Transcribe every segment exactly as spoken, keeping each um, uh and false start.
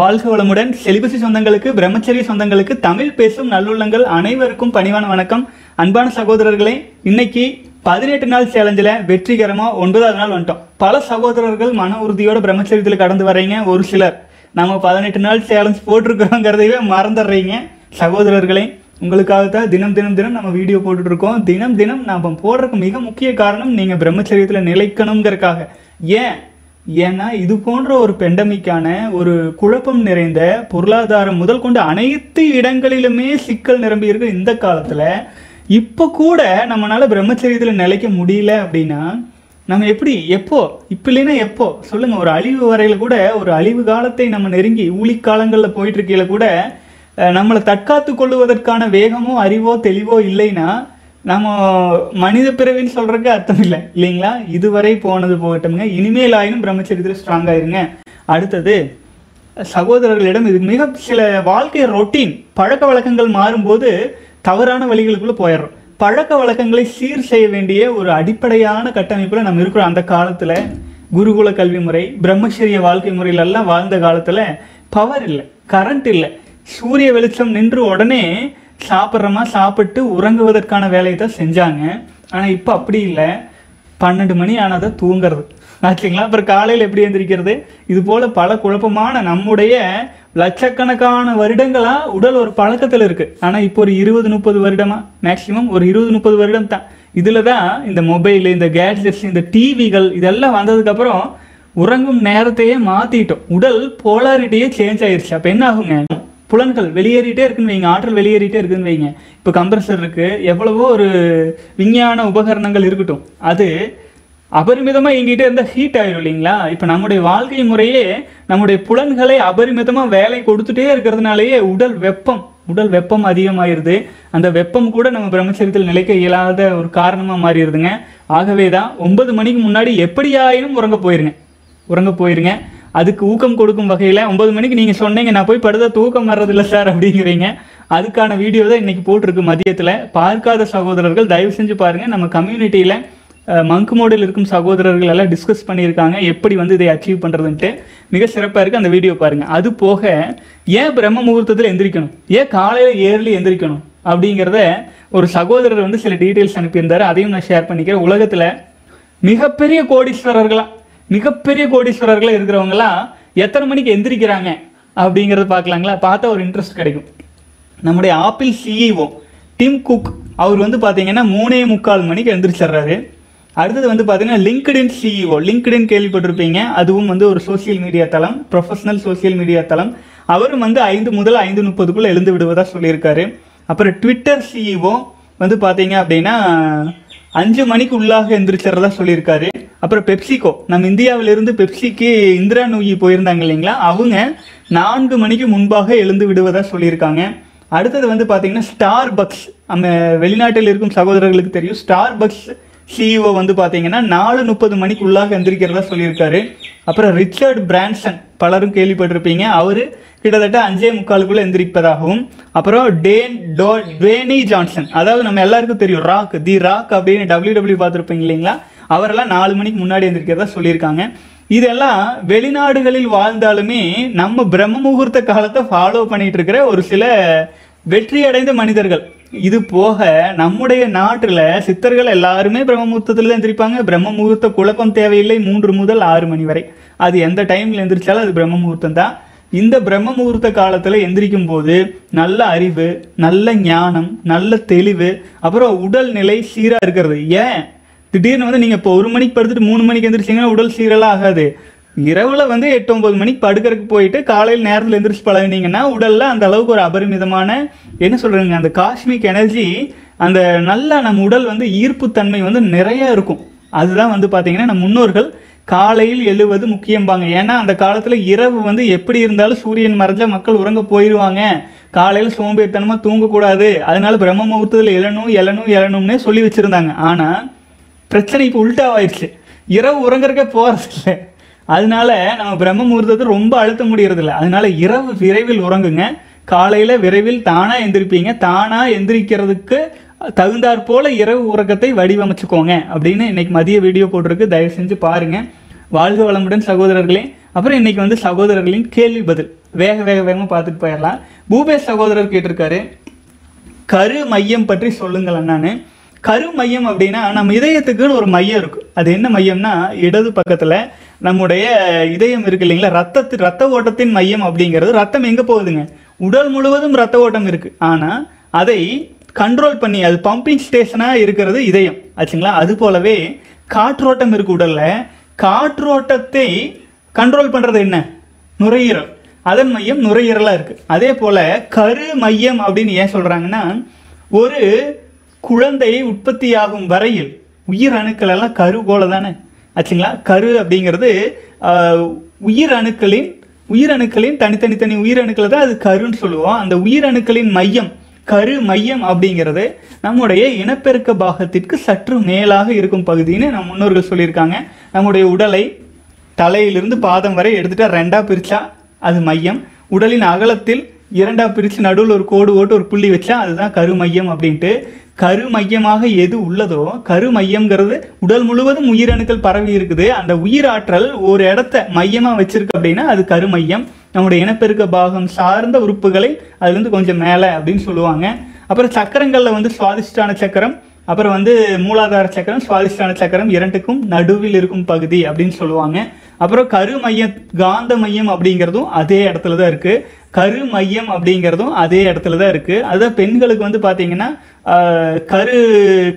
வாழ்க வளமுடன். செலிபசி சொந்தங்களுக்கு, பிரம்மச்சரிய சொந்தங்களுக்கு, தமிழ் பேசும் நல்லுள்ளங்கள் அனைவருக்கும் பணிவான வணக்கம். அன்பான சகோதரர்களே, இன்னைக்கு பதினெட்டு நாள் சேலஞ்சில் வெற்றிகரமாக ஒன்பதாவது நாள் வந்துட்டோம். பல சகோதரர்கள் மன உறுதியோட பிரம்மச்சரியத்தில் கடந்து வர்றீங்க. ஒரு சிலர் நம்ம பதினெட்டு நாள் சேலஞ்ச் போட்டிருக்கிறோங்கிறதையே மறந்துடுறீங்க. சகோதரர்களே, உங்களுக்காக தான் தினம் தினம் தினம் நம்ம வீடியோ போட்டுட்ருக்கோம். தினம் தினம் நம்ம போடுறதுக்கு மிக முக்கிய காரணம் நீங்கள் பிரம்மச்சரியத்தில் நிலைக்கணுங்கிறக்காக. ஏன் ஏன்னா இது போன்ற ஒரு பெண்டமிக்கான ஒரு குழப்பம் நிறைந்த பொருளாதாரம் முதல் கொண்டு அனைத்து இடங்களிலுமே சிக்கல் நிரம்பி இருக்கு. இந்த காலத்தில் இப்போ கூட நம்மளால் பிரம்மச்சரியத்தில் நிலைக்க முடியல அப்படின்னா நம்ம எப்படி, எப்போ, இப்போ இல்லைன்னா எப்போ சொல்லுங்கள். ஒரு அழிவு வரையில் கூட, ஒரு அழிவு காலத்தை நம்ம நெருங்கி ஊழிக்காலங்களில் போயிட்டுருக்கையில் கூட நம்மளை தற்காத்து கொள்ளுவதற்கான வேகமோ அறிவோ தெளிவோ இல்லைன்னா நம்ம மனித பிறவின்னு சொல்கிறதுக்கு அர்த்தம் இல்லை, இல்லைங்களா? இதுவரை போனது போகட்டோம்ங்க. இனிமேல் ஆயினும் பிரம்மச்சரியத்தில் ஸ்ட்ராங்காகிருங்க. அடுத்தது சகோதரர்களிடம் இது மிக சில வாழ்க்கை ரொட்டீன் பழக்க வழக்கங்கள் மாறும்போது தவறான வழிகளுக்குள்ளே போயிடுறோம். பழக்க வழக்கங்களை சீர் செய்ய வேண்டிய ஒரு அடிப்படையான கட்டமைப்பில் நம்ம இருக்கிறோம். அந்த காலத்தில் குருகுல கல்வி முறை, பிரம்மச்சரிய வாழ்க்கை முறையிலெல்லாம் வாழ்ந்த காலத்தில் பவர் இல்லை, கரண்ட் இல்லை, சூரிய வெளிச்சம் நின்று உடனே சாப்பிட்றமா சாப்பிட்டு உறங்குவதற்கான வேலையை தான் செஞ்சாங்க. ஆனால் இப்போ அப்படி இல்லை. பன்னெண்டு மணி ஆனால் தான் தூங்கிறது, ஆச்சுங்களா? அப்புறம் காலையில் எப்படி எழுந்திரிக்கிறது? இது போல் பல குழப்பமான நம்முடைய லட்சக்கணக்கான வருடங்களாக உடல் ஒரு பழக்கத்தில் இருக்குது. ஆனால் இப்போ ஒரு இருபது முப்பது வருடமாக, மேக்சிமம் ஒரு இருபது முப்பது வருடம் தான், இதில் தான் இந்த மொபைல், இந்த கேட்ஜெட்ஸ், இந்த டிவிகள் இதெல்லாம் வந்ததுக்கப்புறம் உறங்கும் நேரத்தையே மாற்றிட்டோம். உடல் போலாரிட்டியே சேஞ்ச் ஆயிடுச்சு. அப்போ என்ன ஆகுங்க? புலன்கள் வெளியேறிட்டே இருக்குன்னு வைங்க, ஆற்றல் வெளியேறிட்டே இருக்குன்னு வைங்க. இப்போ கம்ப்ரஸர் இருக்குது, எவ்வளவோ ஒரு விஞ்ஞான உபகரணங்கள் இருக்கட்டும், அது அபரிமிதமாக எங்கிட்டே இருந்தால் ஹீட் ஆகிடும், இல்லைங்களா? இப்போ நம்முடைய வாழ்க்கை முறையே நம்முடைய புலன்களை அபரிமிதமாக வேலை கொடுத்துட்டே இருக்கிறதுனாலேயே உடல் வெப்பம் உடல் வெப்பம் அதிகமாகிடுது. அந்த வெப்பம் கூட நம்ம பிரம்மச்சரியத்தில் நிலைக்க இயலாத ஒரு காரணமாக மாறிடுதுங்க. ஆகவே தான் ஒன்பது மணிக்கு முன்னாடி எப்படியாயினும் உறங்க போயிருங்க உறங்க போயிருங்க அதுக்கு ஊக்கம் கொடுக்கும் வகையில் ஒன்பது மணிக்கு நீங்கள் சொன்னீங்க, நான் போய் படுத்த தூக்கம் வர்றதில்லை சார் அப்படிங்கிறீங்க. அதுக்கான வீடியோ தான் இன்றைக்கி போட்டிருக்கு. மதியத்தில் பார்க்காத சகோதரர்கள் தயவு செஞ்சு பாருங்கள். நம்ம கம்யூனிட்டியில் மங்கு மோடில் இருக்கும் சகோதரர்கள் எல்லாம் டிஸ்கஸ் பண்ணியிருக்காங்க, எப்படி வந்து இதை அச்சீவ் பண்ணுறதுன்ட்டு. மிக சிறப்பாக இருக்குது, அந்த வீடியோ பாருங்கள். அது போக, ஏன் பிரம்ம முகூர்த்தத்தில் எந்திரிக்கணும், ஏன் காலையில் ஏர்லி எந்திரிக்கணும் அப்படிங்கிறத ஒரு சகோதரர் வந்து சில டீட்டெயில்ஸ் அனுப்பியிருந்தார். அதையும் நான் ஷேர் பண்ணிக்கிறேன். உலகத்தில் மிகப்பெரிய கோடீஸ்வரர்களாக மிகப்பெரிய கோடீஸ்வரர்கள் இருக்கிறவங்களாம் எத்தனை மணிக்கு எந்திரிக்கிறாங்க அப்படிங்கிறத பார்க்கலாங்களா? பார்த்தா ஒரு இன்ட்ரெஸ்ட் கிடைக்கும். நம்முடைய ஆப்பிள் சிஇஓ டிம் குக் அவர் வந்து பார்த்தீங்கன்னா மூணே முக்கால் மணிக்கு எழுந்திரிச்சிட்றாரு. அடுத்தது வந்து பார்த்தீங்கன்னா லிங்க்டின் சிஇஓ, லிங்க்டின் கேள்விப்பட்டிருப்பீங்க, அதுவும் வந்து ஒரு சோசியல் மீடியா தளம், ப்ரொஃபஷனல் சோசியல் மீடியா தளம். அவரும் வந்து ஐந்து முதல் ஐந்து முப்பதுக்குள்ளே எழுந்து விடுவதாக சொல்லியிருக்காரு. அப்புறம் ட்விட்டர் சிஇஓ வந்து பார்த்தீங்க அப்படின்னா அஞ்சு மணிக்கு உள்ளாக எந்திரிச்சிட்றதா சொல்லியிருக்காரு. அப்புறம் பெப்சிகோ, நம்ம இந்தியாவிலிருந்து பெப்சிக்கு இந்திரா நூயி போயிருந்தாங்க, இல்லைங்களா? அவங்க நான்கு மணிக்கு முன்பாக எழுந்து விடுவதாக சொல்லியிருக்காங்க. அடுத்தது வந்து பார்த்தீங்கன்னா ஸ்டார் பக்ஸ், நம்ம வெளிநாட்டில் இருக்கும் சகோதரர்களுக்கு தெரியும், ஸ்டார் பக்ஸ் சிஇஓ வந்து பார்த்தீங்கன்னா நாலு முப்பது மணிக்கு உள்ளாக எந்திரிக்கிறதா சொல்லியிருக்காரு. அப்புறம் ரிச்சர்ட் பிரான்சன், பலரும் கேள்விப்பட்டிருப்பீங்க, அவர் கிட்டத்தட்ட அஞ்சே முக்காலுக்குள்ளே எந்திரிப்பதாகவும். அப்புறம் டேன் டோ டுவேனி ஜான்சன், அதாவது நம்ம எல்லாருக்கும் தெரியும் ராக், தி ராக் அப்படின்னு டபிள்யூ டபிள்யூ பார்த்துருப்பீங்க, இல்லைங்களா? அவரெல்லாம் நாலு மணிக்கு முன்னாடி எந்திரிக்கிறதா சொல்லியிருக்காங்க. இதெல்லாம் வெளிநாடுகளில் வாழ்ந்தாலுமே நம்ம பிரம்ம முகூர்த்த காலத்தை ஃபாலோ பண்ணிகிட்டு இருக்கிற ஒரு சில வெற்றி அடைந்த மனிதர்கள். இது போக நம்முடைய நாட்டில் சித்தர்கள் எல்லாருமே பிரம்ம முகூர்த்தத்தில் தான் எந்திரிப்பாங்க. பிரம்ம முகூர்த்த குழப்பம் தேவையில்லை. மூன்று முதல் ஆறு மணி வரை அது எந்த டைமில் எந்திரிச்சாலும் அது பிரம்ம முகூர்த்தம் தான். இந்த பிரம்ம முகூர்த்த காலத்தில் எந்திரிக்கும் போது நல்ல அறிவு, நல்ல ஞானம், நல்ல தெளிவு, அப்புறம் உடல்நிலை சீராக இருக்கிறது. ஏன் திடீர்னு வந்து நீங்கள் இப்போ ஒரு மணிக்கு படுத்துட்டு மூணு மணிக்கு எந்திரிச்சிங்கன்னா உடல் சீரெல்லாம் ஆகாது. இரவில் வந்து எட்டு ஒம்பது மணிக்கு படுக்கிறதுக்கு போயிட்டு காலையில் நேரத்தில் எந்திரிச்சு பழகினீங்கன்னா உடலில் அந்த அளவுக்கு ஒரு அபரிமிதமான என்ன சொல்கிறீங்க, அந்த காஸ்மிக் எனர்ஜி, அந்த நல்லா நம்ம உடல் வந்து ஈர்ப்புத்தன்மை வந்து நிறையா இருக்கும். அதுதான் வந்து பார்த்தீங்கன்னா நம்ம முன்னோர்கள் காலையில் எழுவது முக்கியம்பாங்க. ஏன்னா அந்த காலத்தில் இரவு வந்து எப்படி இருந்தாலும் சூரியன் மறைஞ்சா மக்கள் உறங்க போயிடுவாங்க. காலையில் சோம்பேறித்தனமாக தூங்கக்கூடாது, அதனால பிரம்ம முகூர்த்தத்தில் எழணும் எழணும் எழணும்னே சொல்லி வச்சுருந்தாங்க. ஆனால் பிரச்சனை இப்போ உள்டாவாயிடுச்சு, இரவு உறங்குறக்கே போகிறதில்லை. அதனால நம்ம பிரம்ம முகூர்த்தத்தை ரொம்ப அழுத்த முடியறதில்ல. அதனால இரவு விரைவில் உறங்குங்க, காலையில் விரைவில் தானாக எந்திரிப்பீங்க. தானாக எந்திரிக்கிறதுக்கு தகுந்தாற் போல் இரவு உறக்கத்தை வடிவமைச்சுக்கோங்க அப்படின்னு இன்றைக்கி மதிய வீடியோ போட்டிருக்கு, தயவு செஞ்சு பாருங்கள். வாழ்க வளமுடன் சகோதரர்களே. அப்புறம் இன்றைக்கி வந்து சகோதரர்களின் கேள்வி பதில் வேக வேக வேகமாக பார்த்துட்டு போயிடலாம். பூபேஷ் சகோதரர் கேட்டிருக்காரு, கரு மையம் பற்றி சொல்லுங்கள் அண்ணான்னு. கரு மையம் அப்படின்னா நம்ம இதயத்துக்குன்னு ஒரு மையம் இருக்கும். அது என்ன மையம்னா, இடது பக்கத்தில் நம்முடைய இதயம் இருக்கு இல்லைங்களா, ரத்தத்து ரத்த ஓட்டத்தின் மையம் அப்படிங்கிறது. ரத்தம் எங்கே போகுதுங்க? உடல் முழுவதும் ரத்த ஓட்டம் இருக்குது. ஆனால் அதை கண்ட்ரோல் பண்ணி அது பம்பிங் ஸ்டேஷனாக இருக்கிறது இதயம் ஆச்சுங்களா. அது போலவே காற்றோட்டம் இருக்குது உடலில். காற்றோட்டத்தை கண்ட்ரோல் பண்ணுறது என்ன? நுரையீரல். அதன் மையம் நுரையீரலாக இருக்குது. அதே போல் கரு மையம் அப்படின்னு ஏன் சொல்கிறாங்கன்னா, ஒரு குழந்தை உற்பத்தியாகும் வரையில் உயிர் அணுக்கள் எல்லாம் கரு போல தானே ஆச்சுங்களா. கரு அப்படிங்கிறது உயிர் அணுக்களின் உயிரணுக்களின் தனித்தனி தனி உயிரணுக்களை தான் அது கருன்னு சொல்லுவோம். அந்த உயிரணுக்களின் மையம் கரு மையம் அப்படிங்கிறது நம்முடைய இனப்பெருக்க பாகத்திற்கு சற்று மேலாக இருக்கும் பகுதின்னு நம்ம முன்னோர்கள் சொல்லியிருக்காங்க. நம்முடைய உடலை தலையிலிருந்து பாதம் வரை எடுத்துகிட்டா ரெண்டாக பிரித்தா அது மையம். உடலின் அகலத்தில் இரண்டாக பிரித்து நடுவில் ஒரு கோடு ஓட்டு ஒரு புள்ளி வச்சா அதுதான் கரு மையம் அப்படின்ட்டு. கரு மையமாக எது உள்ளதோ, கரு மையம்ங்கிறது உடல் முழுவதும் உயிரணுக்கள் பரவி இருக்குது. அந்த உயிராற்றல் ஒரு இடத்த மையமாக வச்சுருக்கு அப்படின்னா அது கரு மையம். நம்முடைய இனப்பெருக்க பாகம் சார்ந்த உறுப்புகளை அதுலேருந்து கொஞ்சம் மேலே அப்படின்னு சொல்லுவாங்க. அப்புறம் சக்கரங்களில் வந்து சுவாதிஷ்டான சக்கரம், அப்புறம் வந்து மூலாதார சக்கரம், சுவாதிஷ்டான சக்கரம் இரண்டுக்கும் நடுவில் இருக்கும் பகுதி அப்படின்னு சொல்லுவாங்க. அப்புறம் கரு மையம் காந்த மையம் அப்படிங்கிறதும் அதே இடத்துல தான் இருக்குது. கரு மையம் அப்படிங்கிறதும் அதே இடத்துல தான் இருக்குது. அதுதான் பெண்களுக்கு வந்து பார்த்தீங்கன்னா கரு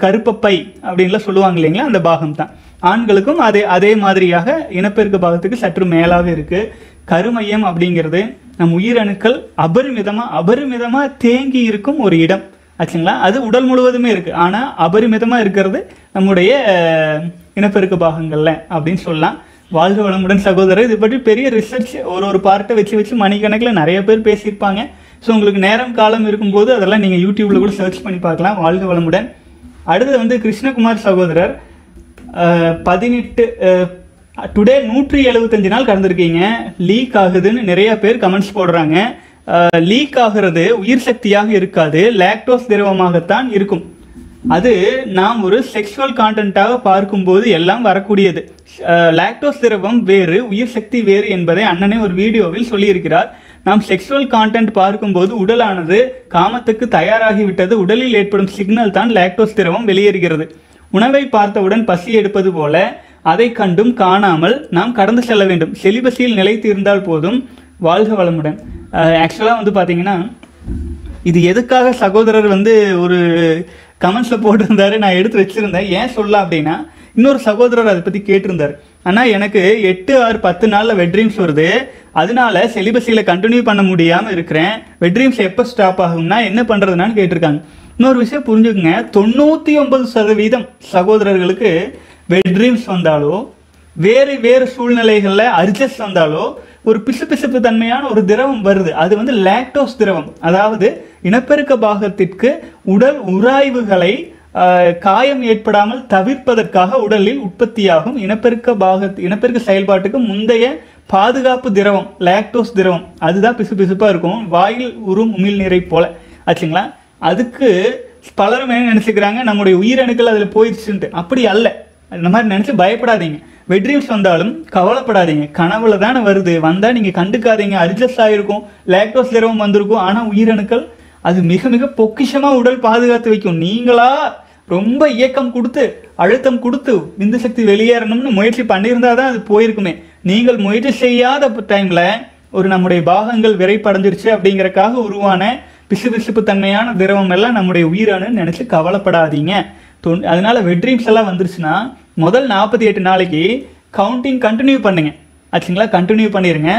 கருப்பப்பை அப்படின்லாம் சொல்லுவாங்க இல்லைங்களா, அந்த பாகம் தான். ஆண்களுக்கும் அதே அதே மாதிரியாக இனப்பெருக்க பாகத்துக்கு சற்று மேலாக இருக்குது. கரு மையம் அப்படிங்கிறது நம் உயிரணுக்கள் அபரிமிதமாக அபரிமிதமாக தேங்கி இருக்கும் ஒரு இடம் ஆச்சுங்களா. அது உடல் முழுவதுமே இருக்குது, ஆனால் அபரிமிதமாக இருக்கிறது நம்முடைய இனப்பெருக்க பாகங்களில் அப்படின்னு சொல்லலாம். வாழ்க வளமுடன் சகோதரர். இது பற்றி பெரிய ரிசர்ச் ஒரு ஒரு பார்ட்டை வச்சு வச்சு மணிக்கணக்கில் நிறைய பேர் பேசியிருப்பாங்க. ஸோ உங்களுக்கு நேரம் காலம் இருக்கும்போது அதெல்லாம் நீங்கள் யூடியூப்பில் கூட சர்ச் பண்ணி பார்க்கலாம். வாழ்க வளமுடன். அடுத்து வந்து கிருஷ்ணகுமார் சகோதரர், பதினெட்டு டுடே நூற்றி எழுபத்தஞ்சு நாள் கடந்திருக்கீங்க, லீக் ஆகுதுன்னு நிறைய பேர் கமெண்ட்ஸ் போடுறாங்க. லீக் ஆகிறது உயிர் சக்தியாக இருக்காது, லாக்டோஸ் திரவமாகத்தான் இருக்கும். அது நாம் ஒரு செக்ஷுவல் கான்டென்ட்டாக பார்க்கும்போது எல்லாம் வரக்கூடியது. லாக்டோஸ் திரவம் வேறு, உயிர் சக்தி வேறு என்பதை அண்ணனே ஒரு வீடியோவில் சொல்லியிருக்கிறார். நாம் செக்ஷுவல் கான்டென்ட் பார்க்கும்போது உடலானது காமத்துக்கு தயாராகிவிட்டது, உடலில் ஏற்படும் சிக்னல் தான் லாக்டோஸ் திரவம் வெளியேறுகிறது. உணவை பார்த்தவுடன் பசி எடுப்பது போல அதை கண்டும் காணாமல் நாம் கடந்து செல்ல வேண்டும். செலிபஸில் நிலைத்து இருந்தால் போதும். வாழ்க வளமுடன். ஆக்சுவலாக வந்து பார்த்தீங்கன்னா இது எதுக்காக சகோதரர் வந்து ஒரு கமெண்ட்ஸில் போட்டிருந்தாரு, நான் எடுத்து வச்சுருந்தேன். ஏன் சொல்ல அப்படின்னா, இன்னொரு சகோதரர் அதை பற்றி கேட்டிருந்தார். ஆனால் எனக்கு எட்டு ஆறு பத்து நாளில் வெட்ரீம்ஸ் வருது, அதனால செலிபஸியில் கண்டினியூ பண்ண முடியாமல் இருக்கிறேன், வெட்ரீம்ஸ் எப்போ ஸ்டாப் ஆகும்னா என்ன பண்ணுறதுனான்னு கேட்டிருக்காங்க. இன்னொரு விஷயம் புரிஞ்சுக்குங்க, தொண்ணூற்றி ஒன்பது சதவீதம் சகோதரர்களுக்கு வெட்ரீம்ஸ் வந்தாலோ வேறு வேறு சூழ்நிலைகளில் அர்ஜஸ்ட் வந்தாலோ ஒரு பிசு பிசுப்பு தன்மையான ஒரு திரவம் வருது. அது வந்து லாக்டோஸ் திரவம். அதாவது இனப்பெருக்க பாகத்திற்கு உடல் உராய்வுகளை காயம் ஏற்படாமல் தவிர்ப்பதற்காக உடலில் உற்பத்தியாகும் இனப்பெருக்க பாகத்து இனப்பெருக்க செயல்பாட்டுக்கு முந்தைய பாதுகாப்பு திரவம் லாக்டோஸ் திரவம். அதுதான் பிசு பிசுப்பாக இருக்கும், வாயில் உறும் உமிழ்நீரை போல ஆச்சுங்களா. அதுக்கு பலரும் என்ன நினச்சிக்கிறாங்க, நம்முடைய உயிரணுக்கள் அதில் போயிடுச்சுன்ட்டு. அப்படி அல்ல, இந்த மாதிரி நினச்சி பயப்படாதீங்க. வெட்ரீம்ஸ் வந்தாலும் கவலைப்படாதீங்க, கனவுல தானே வருது, வந்தால் நீங்கள் கண்டுக்காதீங்க. அட்ஜஸ்ட் ஆகிருக்கும், லாக்டோஸ் திரவம் வந்திருக்கும், ஆனால் உயிரணுக்கள் அது மிக மிக பொக்கிஷமாக உடல் பாதுகாத்து வைக்கும். நீங்களா ரொம்ப இயக்கம் கொடுத்து அழுத்தம் கொடுத்து விந்து சக்தி வெளியேறணும்னு முயற்சி பண்ணியிருந்தால் தான் அது போயிருக்குமே. நீங்கள் முயற்சி செய்யாத டைமில் ஒரு நம்முடைய பாகங்கள் விரைப்படைஞ்சிருச்சு அப்படிங்கிறக்காக உருவான பிசு பிசுப்பு தன்மையான திரவம் எல்லாம் நம்முடைய உயிரணுன்னு நினச்சி கவலைப்படாதீங்க. தொ அதனால வெட்ரீம்ஸ் எல்லாம் வந்துருச்சுன்னா முதல் நாற்பத்தி எட்டு நாளைக்கு கவுண்டிங் கண்டினியூ பண்ணுங்க ஆச்சுங்களா, கண்டினியூ பண்ணிடுங்க.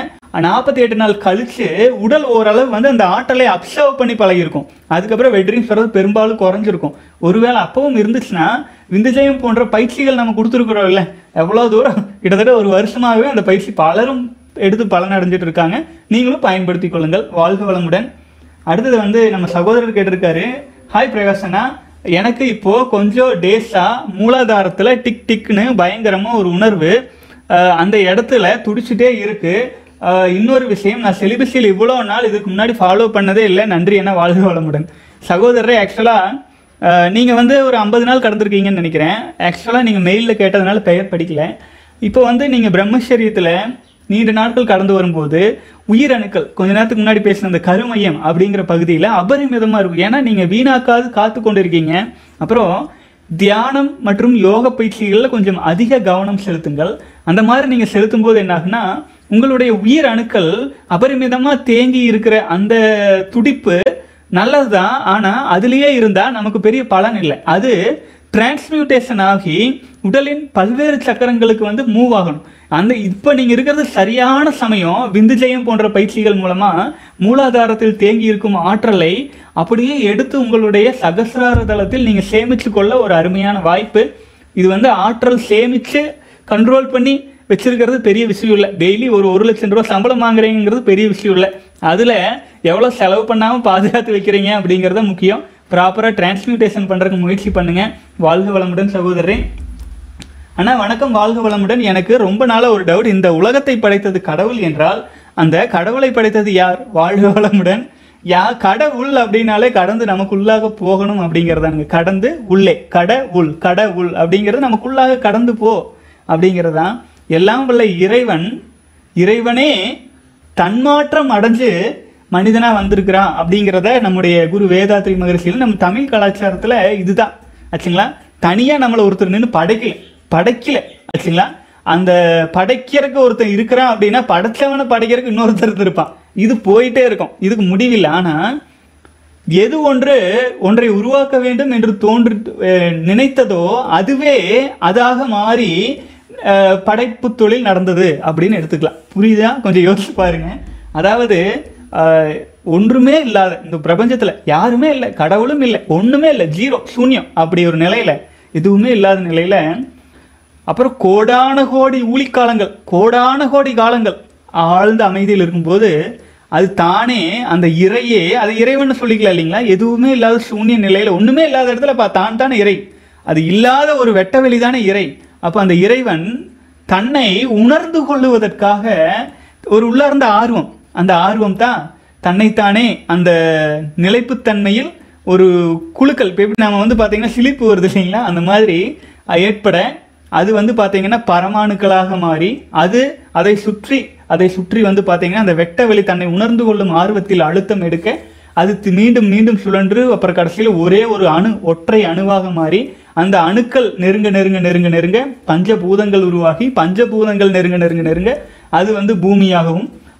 நாற்பத்தி எட்டு நாள் கழித்து உடல் ஓரளவு வந்து அந்த ஆற்றலை அப்சர்வ் பண்ணி பழகிருக்கும். அதுக்கப்புறம் வெட்ரீம்ஸ் வர்றது பெரும்பாலும் குறைஞ்சிருக்கும். ஒருவேளை அப்பவும் இருந்துச்சுன்னா விந்து ஜெயம் போன்ற பயிற்சிகள் நம்ம கொடுத்துருக்குறோம் இல்லை, எவ்வளோ தூரம் கிட்டத்தட்ட ஒரு வருஷமாகவே அந்த பயிற்சி பலரும் எடுத்து பலனடைஞ்சிட்டு இருக்காங்க. நீங்களும் பயன்படுத்தி கொள்ளுங்கள். வாழ்க வளமுடன். அடுத்தது வந்து நம்ம சகோதரர் கேட்டிருக்காரு, ஹாய் பிரகாஷனா, எனக்கு இப்போது கொஞ்சம் டேஸாக மூலாதாரத்தில் டிக் டிக்னு பயங்கரமாக ஒரு உணர்வு, அந்த இடத்துல துடிச்சிட்டே இருக்குது. இன்னொரு விஷயம், நான் செலிபஸில் இவ்வளோ நாள் இதுக்கு முன்னாடி ஃபாலோ பண்ணதே இல்லை, நன்றி என வாழ்க வளமுடன். சகோதரரே, ஆக்சுவலாக நீங்கள் வந்து ஒரு ஐம்பது நாள் கடந்திருக்கீங்கன்னு நினைக்கிறேன். ஆக்சுவலாக நீங்கள் மெயிலில் கேட்டதுனால பெயர் படிக்கலை. இப்போ வந்து நீங்கள் பிரம்மச்சரியத்தில் நீண்ட நாட்கள் கடந்து வரும்போது உயிரணுக்கள் கொஞ்ச நேரத்துக்கு முன்னாடி பேசின அந்த கருமையம் அப்படிங்கிற பகுதியில் அபரிமிதமாக இருக்கும். ஏன்னா நீங்கள் வீணாக்காது காத்து கொண்டு இருக்கீங்க. அப்புறம் தியானம் மற்றும் யோக பயிற்சிகளில் கொஞ்சம் அதிக கவனம் செலுத்துங்கள். அந்த மாதிரி நீங்கள் செலுத்தும் போது என்னாகுன்னா உங்களுடைய உயிர் அணுக்கள் அபரிமிதமாக தேங்கி இருக்கிற அந்த துடிப்பு நல்லது தான், ஆனால் அதுலேயே இருந்தால் நமக்கு பெரிய பலன் இல்லை. அது டிரான்ஸ்மியூட்டேஷன் ஆகி உடலின் பல்வேறு சக்கரங்களுக்கு வந்து மூவ் ஆகணும். அந்த இப்போ நீங்கள் இருக்கிறது சரியான சமயம். விந்து ஜெயம் போன்ற பயிற்சிகள் மூலமாக மூலாதாரத்தில் தேங்கி இருக்கும் ஆற்றலை அப்படியே எடுத்து உங்களுடைய சகசிரார தளத்தில் நீங்கள் சேமித்து கொள்ள ஒரு அருமையான வாய்ப்பு. இது வந்து ஆற்றல் சேமித்து கண்ட்ரோல் பண்ணி வச்சிருக்கிறது பெரிய விஷயம் இல்லை. டெய்லி ஒரு ஒரு லட்சம் ரூபா சம்பளம் வாங்குறீங்கிறது பெரிய விஷயம் இல்லை. அதில் எவ்வளோ செலவு பண்ணாமல் பாதுகாத்து வைக்கிறீங்க அப்படிங்கிறத முக்கியம். ப்ராப்பராக டிரான்ஸ்மியூட்டேஷன் பண்ணுறதுக்கு முயற்சி பண்ணுங்கள். வாழ்க வளமுடன் சகோதரன். அண்ணா வணக்கம், வாழ்க வளமுடன். எனக்கு ரொம்ப நாளாக ஒரு டவுட், இந்த உலகத்தை படைத்தது கடவுள் என்றால் அந்த கடவுளை படைத்தது யார்? வாழ்க வளமுடன். யா கடவுள் அப்படின்னாலே கடந்து நமக்குள்ளாக போகணும் அப்படிங்கிறதானுங்க. கடந்து உள்ளே கட உள் கட உள் அப்படிங்கிறது நமக்குள்ளாக கடந்து போ அப்படிங்கிறதான். எல்லாம் உள்ள இறைவன் இறைவனே தன்மாற்றம் அடைஞ்சு மனிதனாக வந்திருக்கிறான் அப்படிங்கிறத நம்முடைய குரு வேதாத்ரி மகரிஷியில் நம்ம தமிழ் கலாச்சாரத்தில் இதுதான் ஆச்சுங்களா. தனியாக நம்மளை ஒருத்தர் நின்று படைக்கல படைக்கல ஆச்சுங்களா. அந்த படைக்கிறதுக்கு ஒருத்தர் இருக்கிறான் அப்படின்னா படைச்சவனை படைக்கிறதுக்கு இன்னொருத்தர் இருப்பான். இது போயிட்டே இருக்கும், இதுக்கு முடிவில்லை. ஆனால் எது ஒன்று ஒன்றை உருவாக்க வேண்டும் என்று தோன்று நினைத்ததோ அதுவே அதாக மாறி படைப்பு தொழில் நடந்தது அப்படின்னு எடுத்துக்கலாம். புரியுதா? கொஞ்சம் யோசிச்சு பாருங்க. அதாவது ஒன்றுமே இல்லாத இந்த பிரபஞ்சத்தில் யாருமே இல்லை, கடவுளும் இல்லை, ஒன்றுமே இல்லை, ஜீரோ சூன்யம். அப்படி ஒரு நிலையில், எதுவுமே இல்லாத நிலையில், அப்புறம் கோடான கோடி ஊழிக்காலங்கள் கோடான கோடி காலங்கள் ஆழ்ந்த அமைதியில் இருக்கும்போது அது தானே அந்த இறையே, அது இறைவன் சொல்லிக்கலாம் இல்லைங்களா. எதுவுமே இல்லாத சூன்ய நிலையில் ஒன்றுமே இல்லாத இடத்துல இப்போ தான் தானே இறை, அது இல்லாத ஒரு வெட்ட வெளிதானே இறை. அப்போ அந்த இறைவன் தன்னை உணர்ந்து கொள்ளுவதற்காக ஒரு உள்ளார்ந்த ஆர்வம், அந்த ஆர்வம் தான் தன்னைத்தானே அந்த நிலைப்புத்தன்மையில் ஒரு குழுக்கள். இப்போ எப்படி நாம் வந்து பார்த்திங்கன்னா சிலிப்பு வருது இல்லைங்களா, அந்த மாதிரி ஏற்பட அது வந்து பார்த்திங்கன்னா பரமாணுக்களாக மாறி அது அதை சுற்றி அதை சுற்றி வந்து பார்த்திங்கன்னா அந்த வெட்ட வெளி தன்னை உணர்ந்து கொள்ளும் ஆர்வத்தில் அழுத்தம் எடுக்க அது மீண்டும் மீண்டும் சுழன்று அப்புறம் கடைசியில் ஒரே ஒரு அணு ஒற்றை அணுவாக மாறி அந்த அணுக்கள் நெருங்க நெருங்க நெருங்க நெருங்க பஞ்சபூதங்கள் உருவாகி பஞ்சபூதங்கள் நெருங்க நெருங்க நெருங்க அது வந்து பூமியாகவும்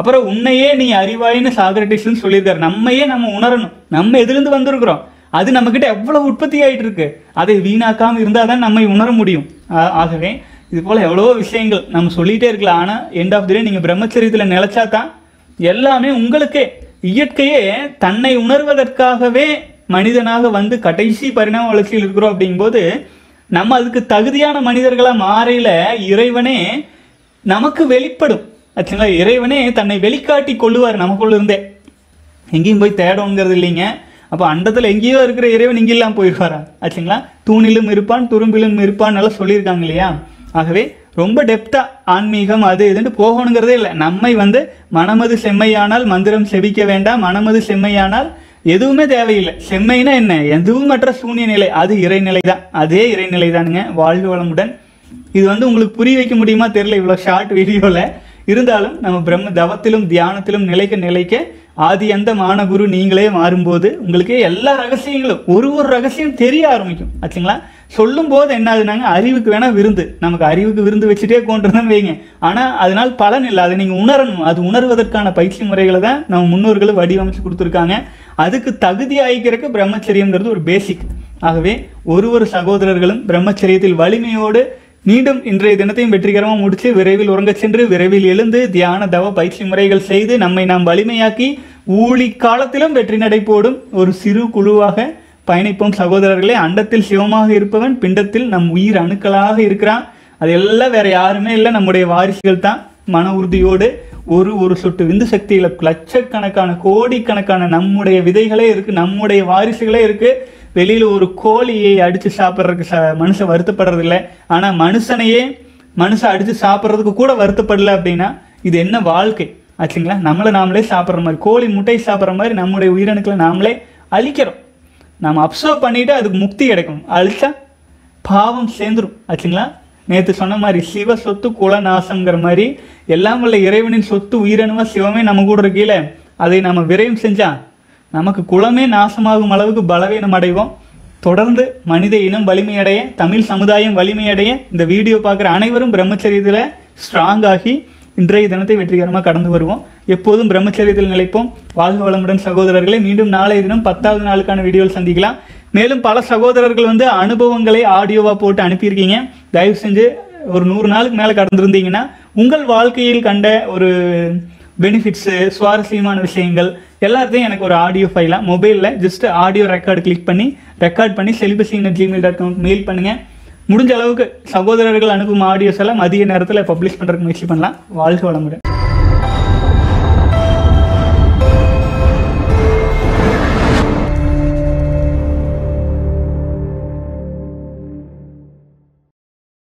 அப்புறம் உன்னையே நீ அறிவாயின்னு சாக்ரட்டிஸ்ன்னு சொல்லியிருக்காரு. நம்மையே நம்ம உணரணும், நம்ம எதிலிருந்து வந்திருக்கிறோம், அது நம்மக்கிட்ட எவ்வளோ உற்பத்தி ஆகிட்டு இருக்கு, அதை வீணாக்காமல் இருந்தால் தான் நம்மை உணர முடியும். ஆகவே இது போல் எவ்வளோ விஷயங்கள் நம்ம சொல்லிகிட்டே இருக்கலாம். ஆனால் எண்ட் ஆஃப் த டே நீங்கள் பிரம்மச்சரியத்தில் நிலச்சா தான் எல்லாமே உங்களுக்கே இயற்கையே தன்னை உணர்வதற்காகவே மனிதனாக வந்து கடைசி பரிணாம வளர்ச்சியில் இருக்கிறோம். அப்படிங்கும்போது நம்ம அதுக்கு தகுதியான மனிதர்களாக மாறையில் இறைவனே நமக்கு வெளிப்படும் ஆச்சுங்களா. இறைவனே தன்னை வெளிக்காட்டி கொள்ளுவார் நமக்குள்ள இருந்தே. எங்கேயும் போய் தேடணுங்கிறது இல்லைங்க. அப்போ அண்டத்தில் எங்கேயோ இருக்கிற இறைவன் இங்கே இல்லாமல் போயிடுவாரா ஆச்சுங்களா. தூணிலும் இருப்பான் துரும்பிலும் இருப்பான் நல்லா சொல்லியிருக்காங்க இல்லையா. ஆகவே ரொம்ப டெப்த்தாக ஆன்மீகம் அது இதுன்னு போகணுங்கிறதே இல்லை. நம்மை வந்து மனமது செம்மையானால் மந்திரம் செபிக்க வேண்டாம், மனமது செம்மையானால் எதுவுமே தேவையில்லை. செம்மைனா என்ன? எதுவும் மற்ற சூன்ய நிலை, அது இறைநிலை தான், அதே இறைநிலை தானுங்க. வாழ்வு வளமுடன். இது வந்து உங்களுக்கு புரிய வைக்க முடியுமா தெரியல இவ்வளோ ஷார்ட் வீடியோவில். இருந்தாலும் நம்ம பிரம்ம தவத்திலும் தியானத்திலும் நிலைக்க நிலைக்க ஆதி அந்த மானகுரு நீங்களே மாறும்போது உங்களுக்கு எல்லா ரகசியங்களும் ஒரு ஒரு ரகசியம் தெரிய ஆரம்பிக்கும் ஆச்சுங்களா. சொல்லும் போது என்ன ஆகுதுனாங்க, அறிவுக்கு வேணா விருந்து, நமக்கு அறிவுக்கு விருந்து வச்சுட்டே கொண்டிருந்தோம் வைங்க, ஆனால் அதனால் பலன் இல்லை. அதை நீங்கள் உணரணும். அது உணர்வதற்கான பயிற்சி முறைகளை தான் நம்ம முன்னோர்களும் வடிவமைச்சு கொடுத்துருக்காங்க. அதுக்கு தகுதி ஆகிக்கிறதுக்கு பிரம்மச்சரியங்கிறது ஒரு பேசிக். ஆகவே ஒரு ஒரு சகோதரர்களும் பிரம்மச்சரியத்தில் வலிமையோடு மீண்டும் இன்றைய தினத்தையும் வெற்றிகரமாக முடித்து விரைவில் உறங்க சென்று விரைவில் எழுந்து தியான தவ பயிற்சி முறைகள் செய்து நம்மை நாம் வலிமையாக்கி ஊழி காலத்திலும் வெற்றி நடை போடும் ஒரு சிறு குழுவாக பயணிப்போம் சகோதரர்களே. அண்டத்தில் சிவமாக இருப்பவன் பிண்டத்தில் நம் உயிர் அணுக்களாக இருக்கிறான். அது எல்லாம் வேற யாருமே இல்லை, நம்முடைய வாரிசுகள் தான். மன உறுதியோடு ஒரு ஒரு சொட்டு விந்து சக்தியில் லட்சக்கணக்கான கோடிக்கணக்கான நம்முடைய விதைகளே இருக்குது, நம்முடைய வாரிசுகளே இருக்குது. வெளியில் ஒரு கோழியை அடித்து சாப்பிட்றதுக்கு ச மனுஷன் வருத்தப்படுறதில்லை, ஆனால் மனுஷனையே மனுஷன் அடித்து சாப்பிட்றதுக்கு கூட வருத்தப்படலை. அப்படின்னா இது என்ன வாழ்க்கை ஆச்சுங்களா? நம்மளை நாமளே சாப்பிட்ற மாதிரி, கோழி முட்டை சாப்பிட்ற மாதிரி நம்முடைய உயிரணுக்களை நாமளே அழிக்கிறோம். நாம் அப்சர்வ் பண்ணிவிட்டு அதுக்கு முக்தி கிடைக்கும், அழிச்சா பாவம் சேர்ந்துடும் ஆச்சுங்களா? நேற்று சொன்ன மாதிரி சிவ சொத்து குலநாசங்கிற மாதிரி எல்லாம் உள்ள இறைவனின் சொத்து உயிரணுவா சிவமே நம்ம கூட இருக்கீல, அதை நம்ம விரையும் செஞ்சால் நமக்கு குலமே நாசமாகும் அளவுக்கு பலவீனம் அடைவோம். தொடர்ந்து மனித இனம் வலிமையடைய, தமிழ் சமுதாயம் வலிமையடைய, இந்த வீடியோ பார்க்குற அனைவரும் பிரம்மச்சரியத்தில் ஸ்ட்ராங் ஆகி இன்றைய தினத்தை வெற்றிகரமாக கடந்து வருவோம். எப்போதும் பிரம்மச்சரியத்தில் நிலைப்போம். வாழ்க வளமுடன் சகோதரர்களை. மீண்டும் நாளைய தினம் பத்தாவது நாளுக்கான வீடியோவில் சந்திக்கலாம். மேலும் பல சகோதரர்கள் வந்து அனுபவங்களை ஆடியோவாக போட்டு அனுப்பியிருக்கீங்க. தயவு செஞ்சு ஒரு நூறு நாளுக்கு மேலே கடந்திருந்தீங்கன்னா உங்கள் வாழ்க்கையில் கண்ட ஒரு பெனிஃபிட்ஸு, சுவாரஸ்யமான விஷயங்கள் எல்லாத்தையும் எனக்கு ஒரு ஆடியோ ஃபைலாக மொபைலில் ஜஸ்ட்டு ஆடியோ ரெக்கார்டு கிளிக் பண்ணி ரெக்கார்ட் பண்ணி செலிபஸின் at Gmail dot com mail பண்ணுங்கள். முடிஞ்ச அளவுக்கு சகோதரர்கள் அனுப்பும் ஆடியோஸ் எல்லாம் அதிக நேரத்தில் பப்ளிஷ் பண்ணுறதுக்கு முயற்சி பண்ணலாம். வாழ்க வளமுடன்.